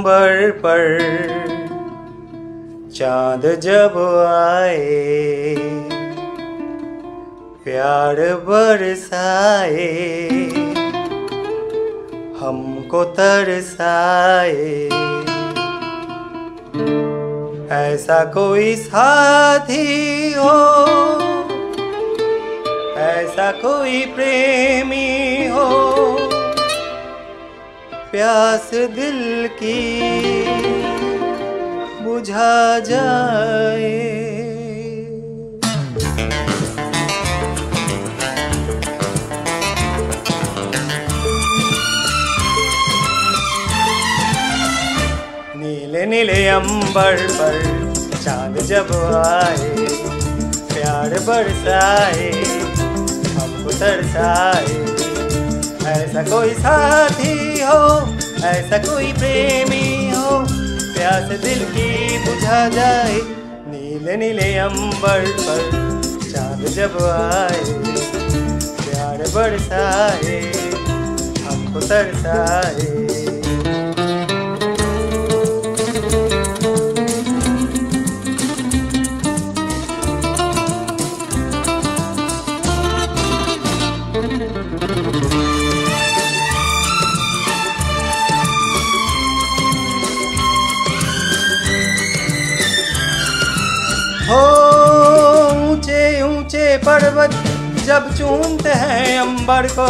अंबर पर चाँद जब आए, प्यार बरसाए, हमको तरसाए। ऐसा कोई साथी हो, ऐसा कोई प्रेमी हो, प्यास दिल की बुझा जाए। नीले नीले अंबर पर चाँद जब आए, प्यार बरसाए, हमको तरसाए। ऐसा कोई साथी हो, ऐसा कोई प्रेमी हो, प्यास दिल की बुझा जाए। नीले नीले अंबर पर चाँद जब आए, प्यार बरसाए, हमको तरसाए। हो ऊंचे ऊंचे पर्वत जब चूमते हैं अंबर को,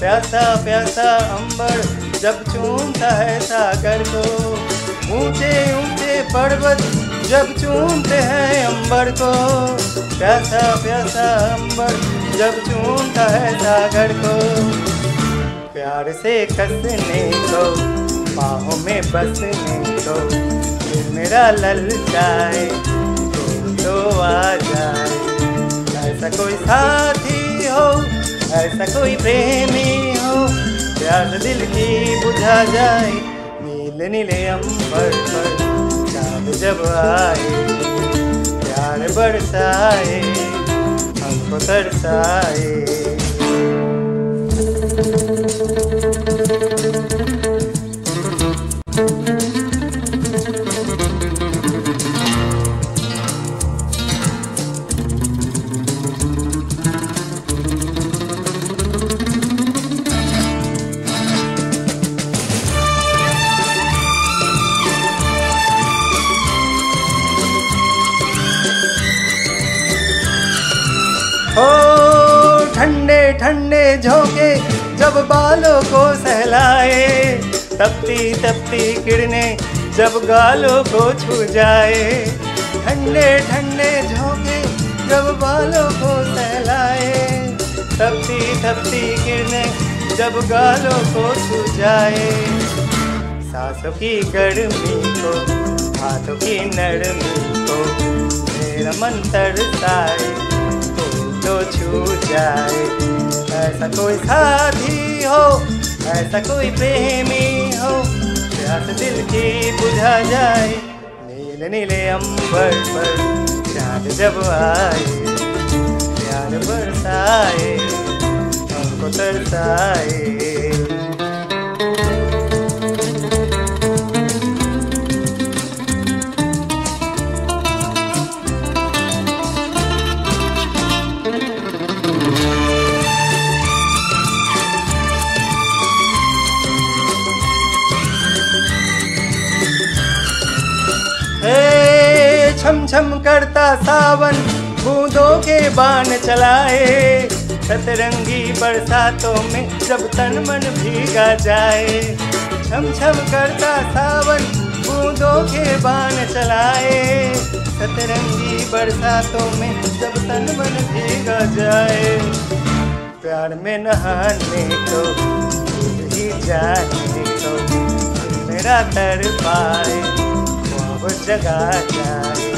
प्यासा प्यासा अंबर जब चूमता है सागर को। ऊंचे ऊंचे पर्वत जब चूमते हैं अंबर को, प्यासा प्यासा अंबर जब चूमता है सागर को। प्यार से कसने को, बाहों में बसने को, दिल मेरा ललचाए तो आ जाए। ऐसा कोई साथी हो, ऐसा कोई प्रेमी हो, प्यास दिल की बुझा जाए। नीले नीले अंबर पर चाँद जब आए, प्यार बरसाए, हमको तरसाए। हो ठंडे ठंडे झोंके जब बालों को सहलाए, तपती तपती किरने जब गालों को छू जाए। ठंडे ठंडे झोंके जब बालों को सहलाए, तपती तपती किरने जब गालों को छू जाए। सांसों की गर्मी को, हाथों की नरमी को, मेरा मन तरसाए तो छू जाए। ऐसा कोई साथी हो, ऐसा कोई प्रेमी हो, प्यास दिल की बुझा जाए। नीले नीले अंबर पर चाँद जब आए, प्यार बरसाए, हमको तरसाए। छम छम करता सावन बूंदों के बाण चलाए, सतरंगी बरसातों में जब तन मन भीगा जाए। छम छम करता सावन बूंदों के बाण चलाए, सतरंगी बरसातों में जब तन मन भीगा जाए। प्यार में नहाने को, भूल ही जाने को, मेरा तर पाए, जगा जाए।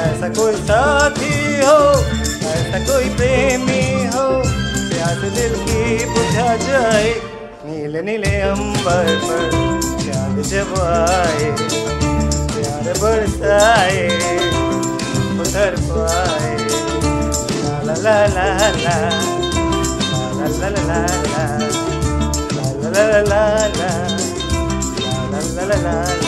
ऐसा कोई साथी हो, ऐसा कोई प्रेमी हो, प्यास दिल की बुझा जाए। नीले नीले अंबर पर चाँद जब आए, प्यार बरसाए, उतर पाए। ला ला ला ला ला ला ला ला ला ला ला ला ला ला। la la la.